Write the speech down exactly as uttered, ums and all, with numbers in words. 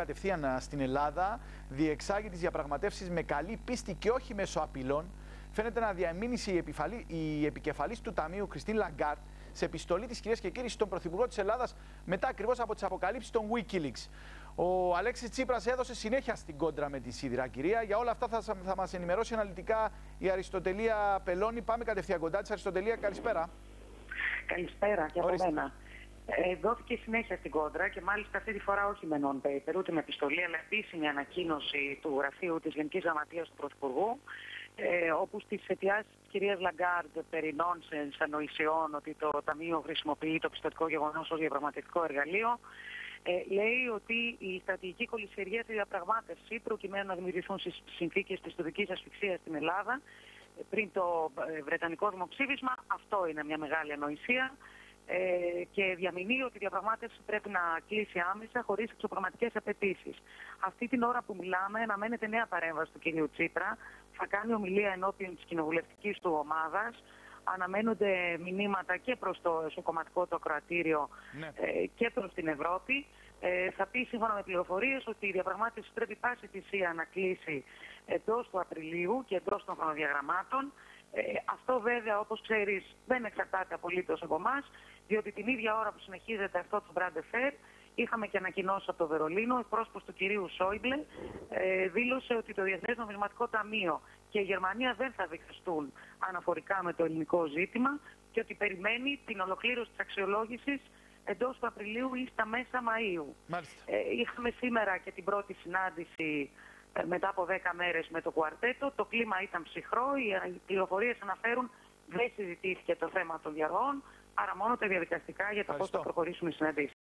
κατευθείαν στην Ελλάδα, διεξάγει τις διαπραγματεύσεις με καλή πίστη και όχι μέσω απειλών. Φαίνεται να διαμήνυσε η επικεφαλής του Ταμείου, Κριστίν Λαγκάρντ, σε επιστολή της κυρίας και κύριοι στον Πρωθυπουργό της Ελλάδας, μετά ακριβώς από τις αποκαλύψεις των Wikileaks. Ο Αλέξης Τσίπρας έδωσε συνέχεια στην κόντρα με τη σίδηρα κυρία. Για όλα αυτά θα, θα μας ενημερώσει αναλυτικά η Αριστοτελία Πελώνη. Πάμε κατευθείαν κοντά της. Αριστοτελία, καλησπέρα. Καλησπέρα και από Ορίστε. μένα. Ε, δόθηκε συνέχεια στην κόντρα και μάλιστα αυτή τη φορά όχι με non-paper, ούτε με επιστολή, αλλά επίσημη ανακοίνωση του γραφείου της Γενικής Γραμματείας του Πρωθυπουργού, ε, όπου στις αιτιάσεις της κυρίας Λαγκάρντ περί νόνσενς ανοησιών ότι το Ταμείο χρησιμοποιεί το πιστωτικό γεγονός ως διαπραγματευτικό εργαλείο, Ε, λέει ότι η στρατηγική κολυσιεργία στη διαπραγμάτευση, προκειμένου να δημιουργηθούν στις συνθήκες της τοπικής ασφυξίας στην Ελλάδα πριν το βρετανικό δημοψήφισμα, αυτό είναι μια μεγάλη ανοησία ε, και διαμηνεί ότι η διαπραγμάτευση πρέπει να κλείσει άμεσα χωρίς εξωπραγματικές απαιτήσεις. Αυτή την ώρα που μιλάμε, αναμένεται νέα παρέμβαση του κυρίου Τσίπρα. Θα κάνει ομιλία ενώπιον της κοινοβουλευτικής του ομάδας. Αναμένονται μηνύματα και προς το εσωκομματικό το ακροατήριο ναι. ε, και προς την Ευρώπη. Ε, θα πει σύμφωνα με πληροφορίες ότι η διαπραγμάτευση πρέπει πάση θυσία να κλείσει εντός του Απριλίου και εντός των χρονοδιαγραμμάτων. Ε, αυτό βέβαια, όπως ξέρεις, δεν εξαρτάται απολύτως από εμάς, διότι την ίδια ώρα που συνεχίζεται αυτό το Brand Fair, είχαμε και ανακοινώσει από το Βερολίνο, εκπρόσωπος του κυρίου Σόιμπλε ε, δήλωσε ότι το Διεθνές Νομισματικό Ταμείο και η Γερμανία δεν θα δεχθούν αναφορικά με το ελληνικό ζήτημα και ότι περιμένει την ολοκλήρωση της αξιολόγησης εντός του Απριλίου ή στα μέσα Μαΐου. Ε, είχαμε σήμερα και την πρώτη συνάντηση ε, μετά από δέκα μέρες με το κουαρτέτο. Το κλίμα ήταν ψυχρό, οι, οι πληροφορίες αναφέρουν δεν συζητήθηκε το θέμα των διαρροών, άρα μόνο τα διαδικαστικά για το πώς θα προχωρήσουν οι συναντήσεις.